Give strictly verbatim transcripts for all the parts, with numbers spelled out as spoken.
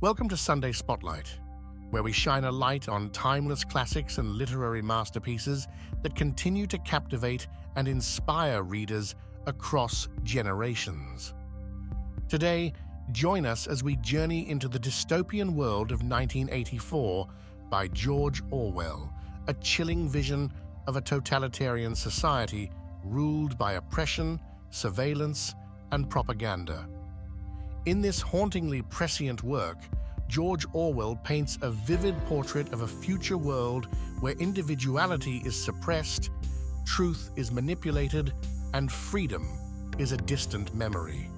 Welcome to Sunday Spotlight, where we shine a light on timeless classics and literary masterpieces that continue to captivate and inspire readers across generations. Today, join us as we journey into the dystopian world of nineteen eighty-four by George Orwell, a chilling vision of a totalitarian society ruled by oppression, surveillance, and propaganda. In this hauntingly prescient work, George Orwell paints a vivid portrait of a future world where individuality is suppressed, truth is manipulated, and freedom is a distant memory.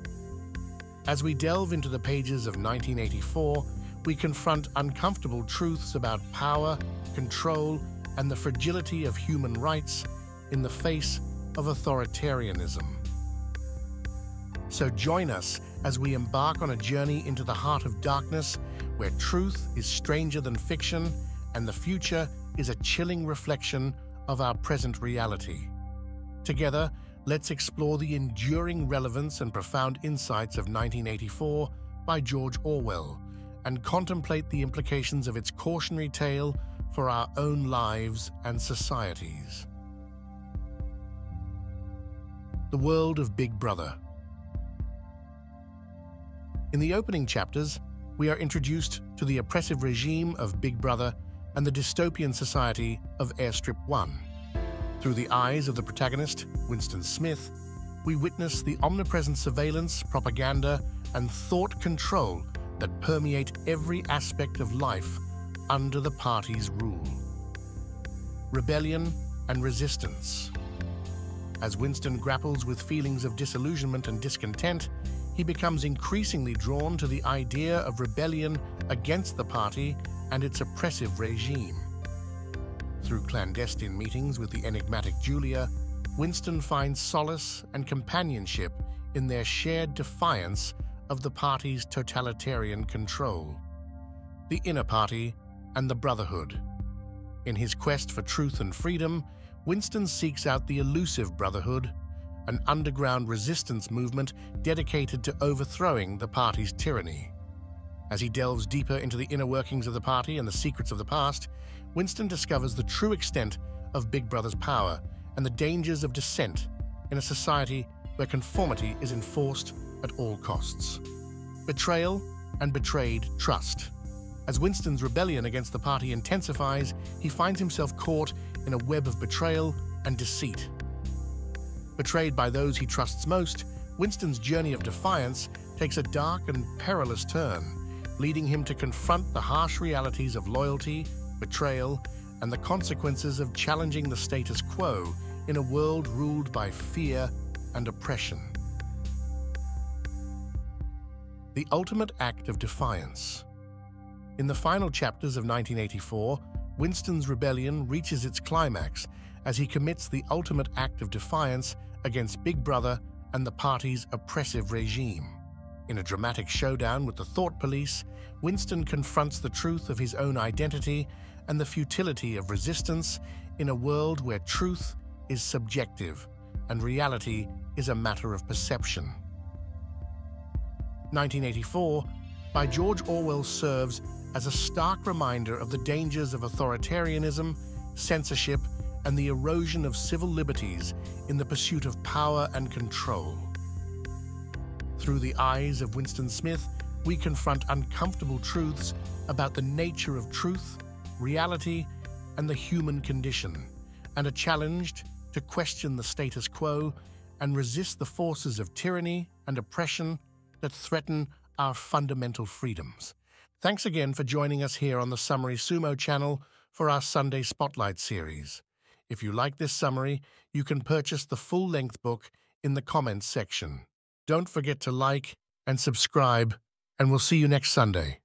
As we delve into the pages of nineteen eighty-four, we confront uncomfortable truths about power, control, and the fragility of human rights in the face of authoritarianism. So join us as we embark on a journey into the heart of darkness, where truth is stranger than fiction and the future is a chilling reflection of our present reality. Together, let's explore the enduring relevance and profound insights of nineteen eighty-four by George Orwell, and contemplate the implications of its cautionary tale for our own lives and societies. The world of Big Brother. In the opening chapters, we are introduced to the oppressive regime of Big Brother and the dystopian society of Airstrip One. Through the eyes of the protagonist, Winston Smith, we witness the omnipresent surveillance, propaganda, and thought control that permeate every aspect of life under the party's rule. Rebellion and resistance. As Winston grapples with feelings of disillusionment and discontent, he becomes increasingly drawn to the idea of rebellion against the party and its oppressive regime. Through clandestine meetings with the enigmatic Julia, Winston finds solace and companionship in their shared defiance of the party's totalitarian control. The inner party and the brotherhood. In his quest for truth and freedom, Winston seeks out the elusive brotherhood, an underground resistance movement dedicated to overthrowing the party's tyranny. As he delves deeper into the inner workings of the party and the secrets of the past, Winston discovers the true extent of Big Brother's power and the dangers of dissent in a society where conformity is enforced at all costs. Betrayal and betrayed trust. As Winston's rebellion against the party intensifies, he finds himself caught in a web of betrayal and deceit. Betrayed by those he trusts most, Winston's journey of defiance takes a dark and perilous turn, leading him to confront the harsh realities of loyalty, betrayal, and the consequences of challenging the status quo in a world ruled by fear and oppression. The ultimate act of defiance. In the final chapters of nineteen eighty-four, Winston's rebellion reaches its climax as he commits the ultimate act of defiance against Big Brother and the party's oppressive regime. In a dramatic showdown with the Thought Police, Winston confronts the truth of his own identity and the futility of resistance in a world where truth is subjective and reality is a matter of perception. nineteen eighty-four by George Orwell serves as a stark reminder of the dangers of authoritarianism, censorship, and the erosion of civil liberties in the pursuit of power and control. Through the eyes of Winston Smith, we confront uncomfortable truths about the nature of truth, reality, and the human condition, and are challenged to question the status quo and resist the forces of tyranny and oppression that threaten our fundamental freedoms. Thanks again for joining us here on the Summary Sumo channel for our Sunday Spotlight series. If you like this summary, you can purchase the full-length book in the comments section. Don't forget to like and subscribe, and we'll see you next Sunday.